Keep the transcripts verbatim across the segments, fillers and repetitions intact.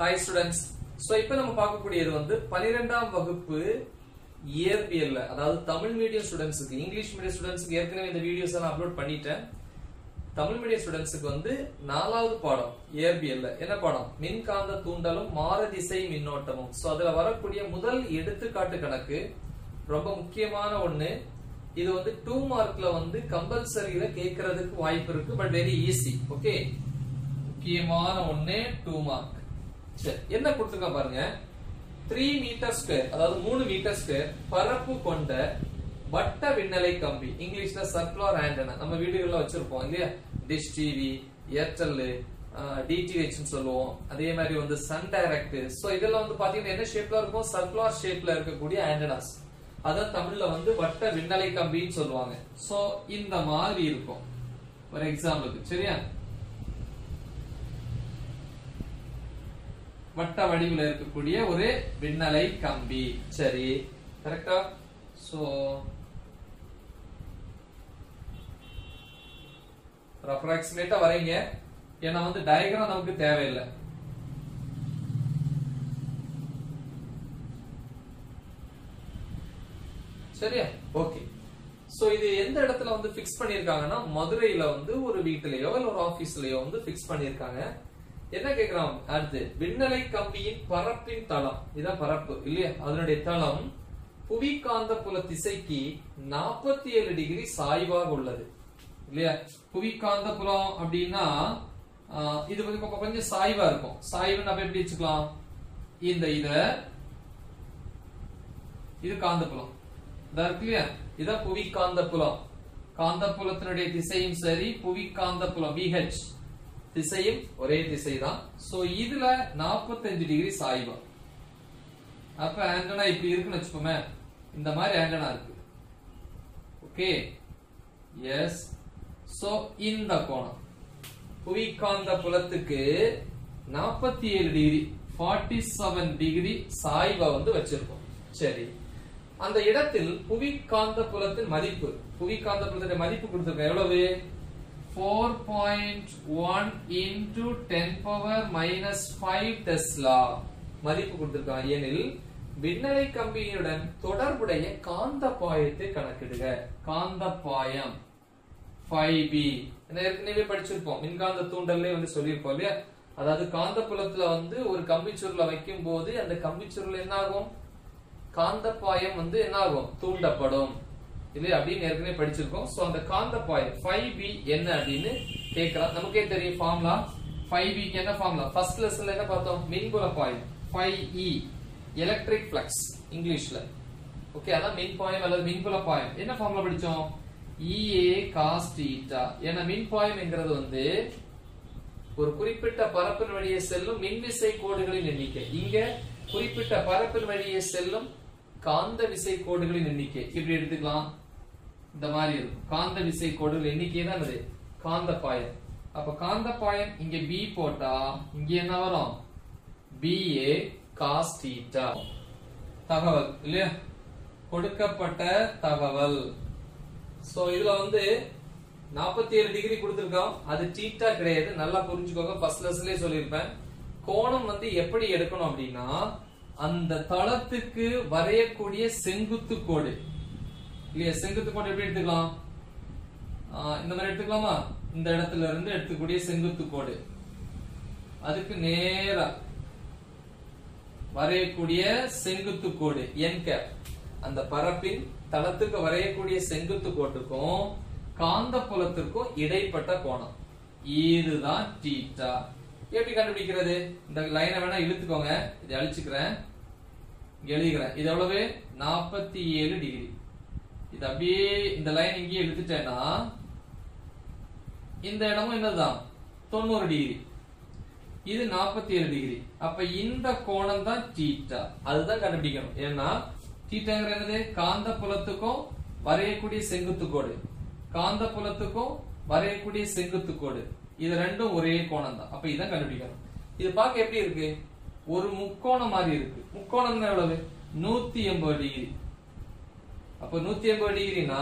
Hi students. So इप्पन हम पाकु पढ़ी ये दोंदे पनीरंडा वक्त पे year भी नहीं अदाल तमिल medium students की English medium students की ऐसे ने इधर videos ना upload पढ़ी टा तमिल medium students को अंदे नालाव तो पढ़ो year भी नहीं ये ना पढ़ो मिन कांडा तूंडलों मार दिसे ही मिन नोट तमों सो अदल वाला पढ़िया मुदल ये डट्टे काटे कनके रोबा मुख्य माना उन्ने ये दोंदे two mark ला वंदे compulsory ला के कर देख वाई पर को but very easy okay मुख्य माना उन्ने two mark சரி என்ன கொடுத்துக்க பாருங்க three meter square அதாவது three meter square பரப்பு கொண்ட வட்ட விண்ணலை கம்பி இங்கிலீஷ்ல சர்குலர் ஆண்டனா நம்ம வீடுகளல வச்சிருப்போம் இல்லையா டிஷ் டிவி ஏர்டெல் டிடிஹெச் னு சொல்லுவோம் அதே மாதிரி வந்து சன் டைரக்ட் சோ இதெல்லாம் வந்து பாத்தீங்கன்னா என்ன ஷேப்ல இருக்கும் சர்குலர் ஷேப்ல இருக்க கூடிய ஆண்டனாஸ் அத தமிழ்ல வந்து வட்ட விண்ணலை கம்பின்னு சொல்லுவாங்க சோ இந்த மாதிரி இருக்கும் ஃபார் எக்ஸாம்பிளுக்கு சரியா वट्ट वडिवुल इरुक्कूडिय ओरु विन्नलै कंबी सरी करेक्टा सो अप्रॉक्सिमेटा वरेंगे ஏனா வந்து டயகிராம் நமக்கு தேவையில்ல சரியா ஓகே சோ இது எந்த இடத்துல வந்து ஃபிக்ஸ் பண்ணிருக்காங்கன்னா மதுரையில வந்து ஒரு வீட்லயோ இல்ல ஒரு ஆபீஸ்லயோ வந்து ஃபிக்ஸ் பண்ணிருக்காங்க என்ன கேக்குறாங்க அடுத்து விண்ணலை கம்பியின் பரப்பின் தளம் இதான் பரப்பு இல்லையா அதனுடைய தளம் புவிகாந்த புல திசைக்கு forty-seven டிகிரி சாய்வாக உள்ளது இல்லையா புவிகாந்த புலம் அப்படினா இது வந்து கொஞ்சம் சாய்வா இருக்கும் சாய்வுன்னு அப்ப எப்படி வெச்சுக்கலாம் இந்த இத இது காந்த புலம் இதா இருக்கு இல்லையா இத புவிகாந்த புலம் காந்த புலத்தினுடைய திசையும் சரி புவிகாந்த புலம் V H திசையும் ஒரே திசைதான் சோ இதுல forty-five டிகிரி சாய்வு அப்ப ஆண்டனா இப்படி இருக்குன்னு வெச்சுப்போமே இந்த மாதிரி ஆண்டனா இருக்கு ஓகே எஸ் சோ இந்த கோணம் புவிகாந்த புலத்துக்கு forty-seven டிகிரி forty-seven டிகிரி சாய்வு வந்து வச்சிருக்கோம் சரி அந்த இடத்தில் புவிகாந்த புலத்தின் மதிப்பு புவிகாந்த புலத்தோட மதிப்பு கொடுத்திருக்க எவ்வளவு four point one into ten power minus five tesla மதிப்பு கொடுத்திருக்காங்க எனில் விண்ணலை கம்பியுடன் தொடர்புடைய காந்த பாயத்தை கணக்கிடுக காந்த பாயம் five B என்ன ஏற்கனவே படிச்சிருப்போம் மின்காந்த தூண்டல்லே வந்து சொல்லிருப்போம் இல்லையா அதாவது காந்த புலத்துல வந்து ஒரு கம்பி சுருளை வைக்கும்போது அந்த கம்பி சுருள் என்ன ஆகும் காந்த பாயம் வந்து என்ன ஆகும் தூண்டப்படும் இது அப்படியே ஏற்கனவே படிச்சிருக்கோம் சோ அந்த காந்த பாயம் five B என்ன அப்படினு கேக்குறாங்க நமக்கே தெரியும் ஃபார்முலா five B க்கு என்ன ஃபார்முலா ஃபர்ஸ்ட் லெசன்ல என்ன பார்த்தோம் மின்புல பாயம் five E எலக்ட்ரிக் ஃப்ளக்ஸ் இங்கிலீஷ்ல ஓகே அத மின் பாயம் அல்லது மின்புல பாயம் என்ன ஃபார்முலா படிச்சோம் E A cos θ ஏனா மின் பாயம்ங்கிறது வந்து ஒரு குறிப்பிட்ட பரப்பின் வழியே செல்லும் மின்விசை கோடுகளின் எண்ணிக்கை இங்க குறிப்பிட்ட பரப்பின் வழியே செல்லும் காந்த விசை கோடுகளின் எண்ணிக்கை இப்படி எடுத்துக்கலாம் இந்த மாதிரி இருக்கும் காந்த விசை கோடுகள் எண்ணிக்கை தான் அது காந்த பாயம் அப்ப காந்த பாயம் இங்க B போட்டா இங்க என்ன வரும் B A cos θ தகவல் இல்லையா கொடுக்கப்பட்ட தகவல் சோ இதுல வந்து forty-seven டிகிரி கொடுத்திருக்கோம் அது θ கிடையாது நல்லா புரிஞ்சுக்கோங்க ஃபர்ஸ்ட் லெசன்லயே சொல்லிருப்பேன் கோணம் வந்து எப்படி எடுக்கணும் அப்படினா அந்த தளத்துக்கு வரையக்கூடிய செங்குத்து கோடு இல்ல செங்குத்து கோடு எப்படி எடுத்துக்கலாம் இந்த மாதிரி எடுத்துக்கலாமா இந்த இடத்துல இருந்து எடுத்துக்கூடிய செங்குத்து கோடு அதுக்கு நேரா வரையக்கூடிய செங்குத்து கோடு n cap அந்த பரப்பின் தளத்துக்கு வரையக்கூடிய செங்குத்து கோட்டுக்கும் காந்த புலத்துக்கும் இடைப்பட்ட கோணம் இதுதான் θ எப்படி கண்டுபிடிக்கிறது இந்த லைனை வேணா இழுத்துக்கோங்க இத அழிச்சுக்கிறேன் இங்க எழுதிக்கிறேன் இது எவ்வளவு forty-seven டிகிரி இது அப்படியே இந்த லைன் இங்கே இழுத்துட்டேனா இந்த இடமும் என்னதான் ninety டிகிரி இது forty-seven டிகிரி அப்ப இந்த கோணம் தான் θ அதுதான் கண்டுபிடிக்கணும் ஏன்னா θங்கறது என்னது காந்த புலத்துக்கும் வரையக்கூடிய செங்குத்து கோடு காந்த புலத்துக்கும் வரையக்கூடிய செங்குத்து கோடு இது ரெண்டும் ஒரே கோணம் தான் அப்ப இத கண்டுபிடிக்கணும் இது பாக்க எப்படி இருக்கு ஒரு முக்கோணம் மாதிரி இருக்கு முக்கோணம்னா எவ்வளவு one eighty டிகிரி அப்ப one eighty டிகிரினா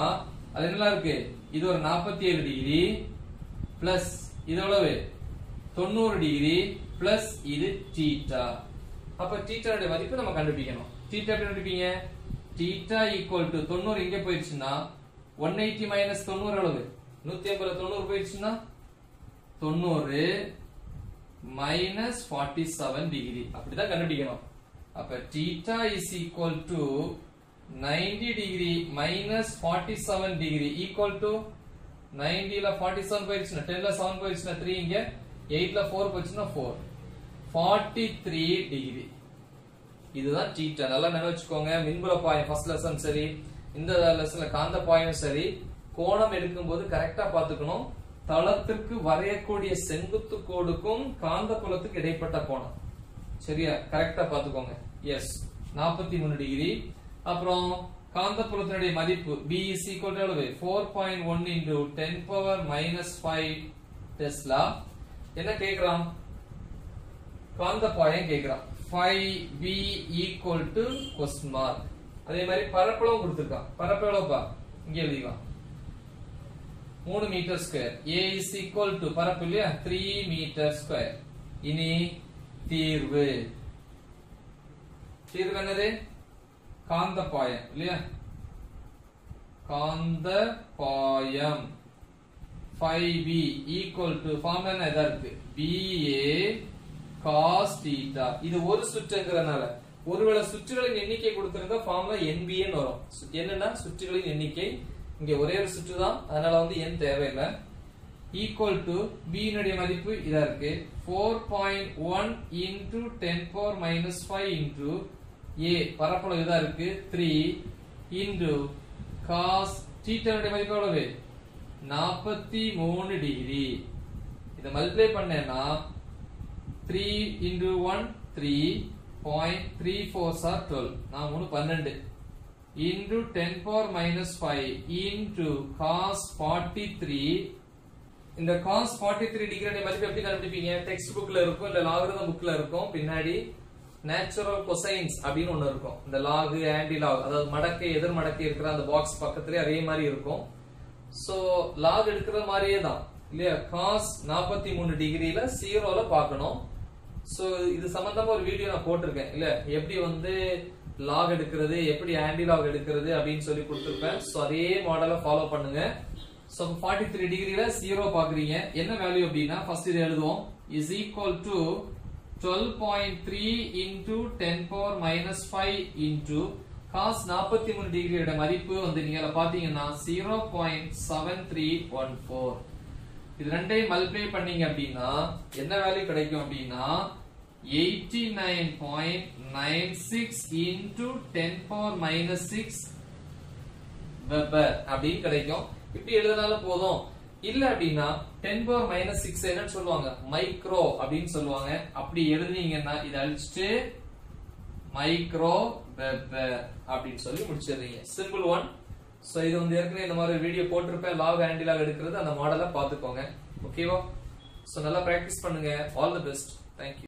அது என்னல இருக்கு இது ஒரு forty-seven டிகிரி பிளஸ் இது எவ்வளவு ninety டிகிரி plus இது theta. அப்ப theta உடைய மதிப்பு நம்ம கண்டுபிடிக்கணும். theta எப்படி கண்டுபிடிங்க? theta equal to ninety எங்க போயிடுச்சுனா one eighty minus ninety அளவு. one eighty ninety போயிடுச்சுனா ninety minus forty-seven degree. அப்படிதான் கண்டுபிடிக்கணும். அப்ப theta is equal to ninety degree minus forty-seven degree equal to ninety ல forty-seven போயிடுச்சுனா ten ல seven போயிடுச்சுனா three இங்க eight ல four போயிடுச்சுனா four forty-three degree. இதுதான் theta. நல்லா நினைச்சுக்கோங்க. மின்புல பாயம் first lesson சரி, இந்த லெசன்ல காந்த பாயம் சரி, கோணம் எடுக்கும்போது கரெக்ட்டா பாத்துக்கணும். தளத்திற்கு வரையக்கூடிய செங்குத்து கோடுக்கும் காந்த புலத்துக்கு இடைப்பட்ட கோணம் சரியா கரெக்ட்டா பாத்துக்கோங்க. yes forty-three degree. அப்புறம் காந்த புலத்தினுடைய மதிப்பு B is equal to four point one into ten power minus five Tesla. என்ன கேக்குறான்? காந்த பாயம் கேக்குறான். five B equal to question mark. அதே மாதிரி பரப்பளவும் கொடுத்திருக்கான். பரப்பளவு எவ்வளவுப்பா? இங்க எழுதிக்கலாம் three metre square. A is equal to பரப்பு இல்லையா three மீட்டர் ஸ்கொயர். இனி தீர்வு. தீர்வு என்னது? காந்த பாயம் இல்லையா? காந்த பாயம் five B equal to formula என்ன இருக்கு? B A cos theta. இது ஒரு சுற்றுங்கிறனால ஒருவேளை சுற்றுகளின் எண்ணிக்கை கொடுத்திருந்தா formula N B ன்னு வரும். என்னன்னா சுற்றுகளின் எண்ணிக்கை இங்க ஒரே ஒரு சுற்று தான், அதனால வந்து n தேவையில்லை. equal to B னுடைய மதிப்பு இதா இருக்கு four point one into ten power minus five into A பரப்பளவு இதா இருக்கு three into cos theta னுடைய மதிப்பு எவ்வளவு? forty-three degree. இத மல்டிப்ளை பண்ணேனா three into one three point three four are twelve. நான் மூணு twelve into ten power minus five into cos forty-three. இந்த cos forty-three டிகிரி னுடைய மதிப்பு எப்படி கண்டுபிடிப்பீங்க? டெக்ஸ்ட் புக்ல இருக்கும் இல்ல லாகரிதம் புக்ல இருக்கும். பின்னாடி நேச்சுரல் கொசைன்ஸ் அப்படின்னு ஒண்ணு இருக்கும். இந்த log anti log அதாவது மடக்கை எதிர் மடக்கை இருக்கிற அந்த பாக்ஸ் பக்கத்துலயே அதே மாதிரி இருக்கும். சோ log எடுக்கிற மாதிரியே தான் இல்லையா? cos forty-three டிகிரில ஜீரோல பார்க்கணும். சோ இது சம்பந்தமா ஒரு வீடியோ நான் போட்டுருக்கேன் இல்ல, எப்படி வந்து log எடுக்கிறது எப்படி anti log எடுக்கிறது அப்படின்னு சொல்லி கொடுத்திருப்பேன். சோ அதே மாடலை ஃபாலோ பண்ணுங்க. சோ forty-three டிகிரில ஜீரோ பாக்குறீங்க. என்ன வேல்யூ அப்படின்னா ஃபர்ஸ்ட் இத எழுதுவோம் is equal to twelve point three into ten power minus five into cos forty-three டிகிரியோட மதிப்பு வந்து நீங்க பாத்தீங்கன்னா zero point seven three one four. இது ரெண்டையும் மல்டிப்ளை பண்ணீங்க அப்படினா என்ன வேல்யூ கிடைக்கும் அப்படினா eighty-nine point nine six into ten power minus six weber அப்படி கிடைக்கும். இப்படி எழுதினால போதும். இல்ல அப்படின்னா ten power minus six என்னன்னு சொல்லுவாங்க? மைக்ரோ அப்படின்னு சொல்லுவாங்க. அப்படி எழுதுனீங்கன்னா இத அழிச்சிட்டு மைக்ரோ வெபர் அப்படின்னு சொல்லி முடிச்சிடுறீங்க. Simple one. சோ இது வந்து ஏற்கனவே இந்த மாதிரி வீடியோ போட்டுருப்பேன். லாக் ஆன்டி லாக் எடுக்கிறது அந்த மாடலை பாத்துக்கோங்க. ஓகேவா? சோ நல்லா பிராக்டிஸ் பண்ணுங்க. All the best. Thank you.